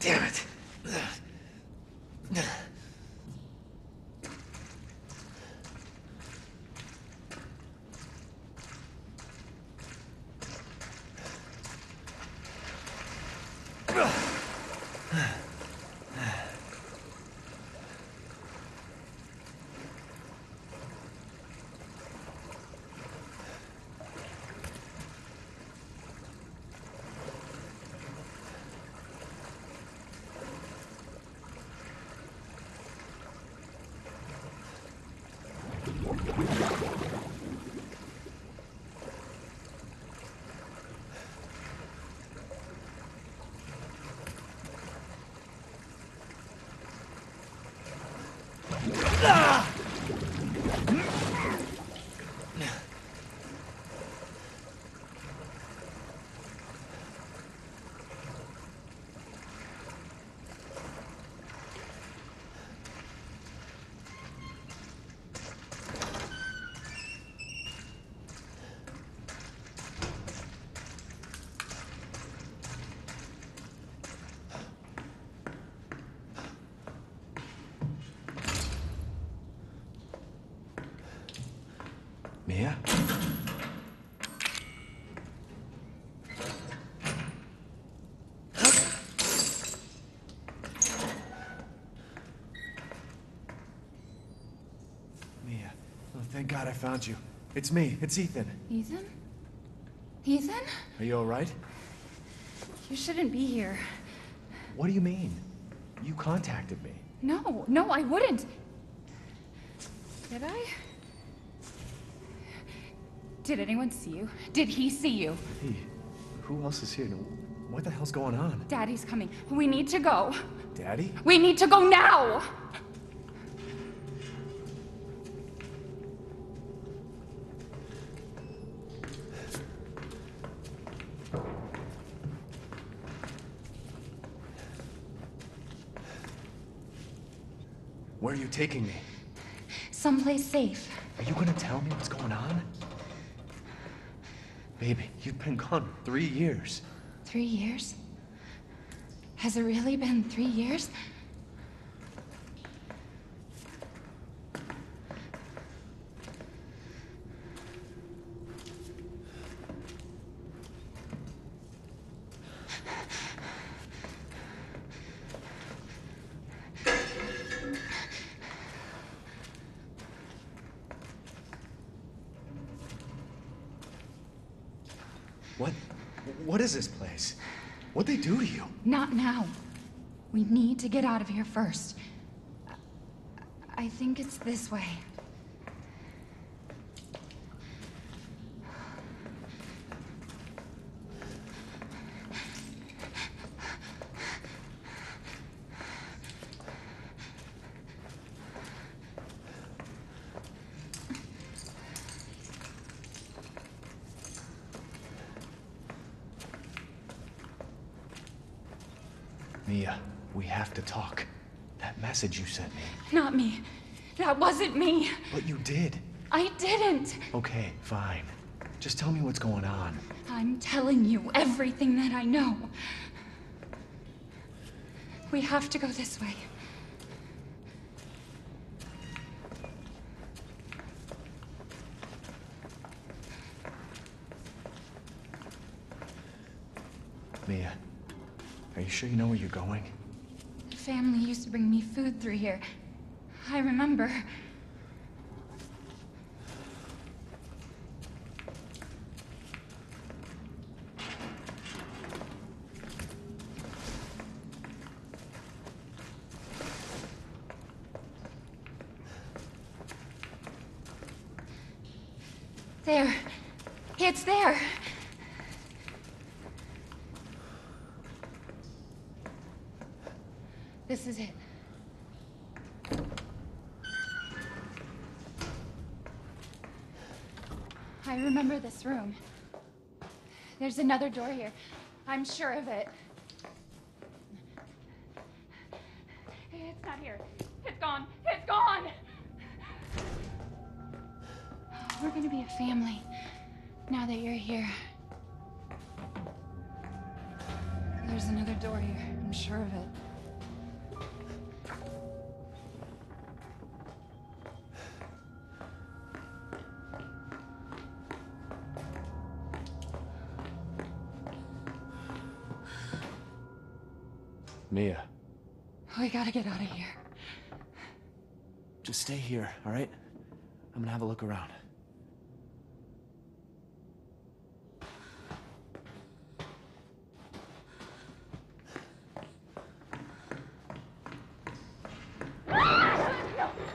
Damn it. Yeah. Mia, oh, thank God I found you. It's me. It's Ethan. Ethan? Ethan? Are you all right? You shouldn't be here. What do you mean? You contacted me. No, no, I wouldn't. Did I? Did anyone see you? Did he see you? Hey, who else is here? What the hell's going on? Daddy's coming. We need to go. Daddy? We need to go now! Where are you taking me? Someplace safe. Are you gonna tell me what's going on? Baby, you've been gone 3 years. 3 years? Has it really been 3 years? What is this place? What'd they do to you? Not now. We need to get out of here first. I think it's this way. Mia, we have to talk. That message you sent me. Not me. That wasn't me. But you did. I didn't. Okay, fine. Just tell me what's going on. I'm telling you everything that I know. We have to go this way. Mia. Are you sure you know where you're going? The family used to bring me food through here. I remember. There. It's there. This is it. I remember this room. There's another door here. I'm sure of it. It's not here. It's gone. It's gone! We're gonna be a family now that you're here. There's another door here. I'm sure of it. Mia. We gotta get out of here. Just stay here, all right? I'm gonna have a look around.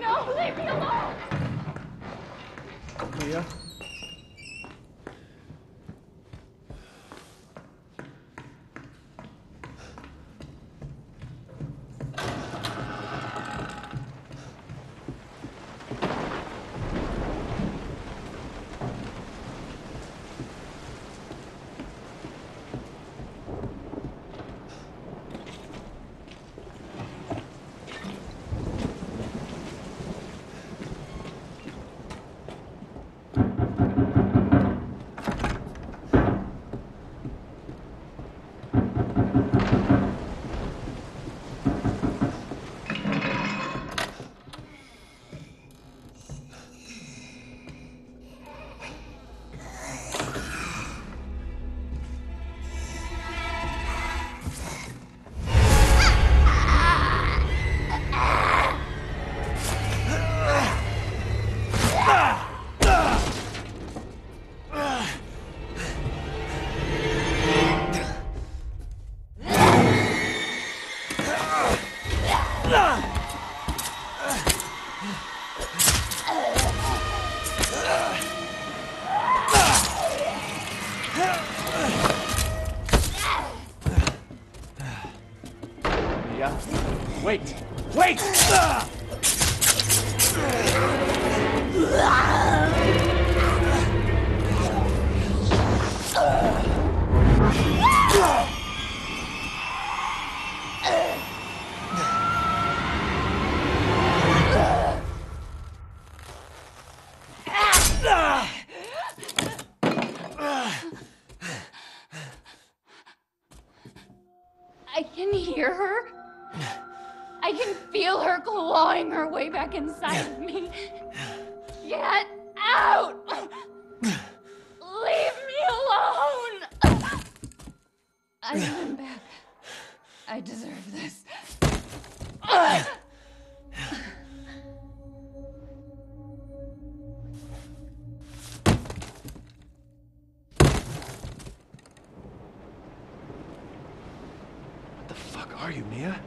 No, leave me alone! Mia? Wait! Wait! I can hear her. I can feel her clawing her way back inside of me. Get out! Leave me alone! I am back. I deserve this. What the fuck are you, Mia?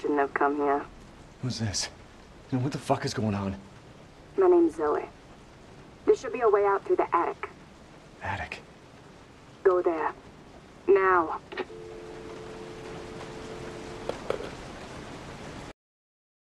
Shouldn't have come here. Who's this? And what the fuck is going on? My name's Zoe. There should be a way out through the attic. Attic? Go there. Now.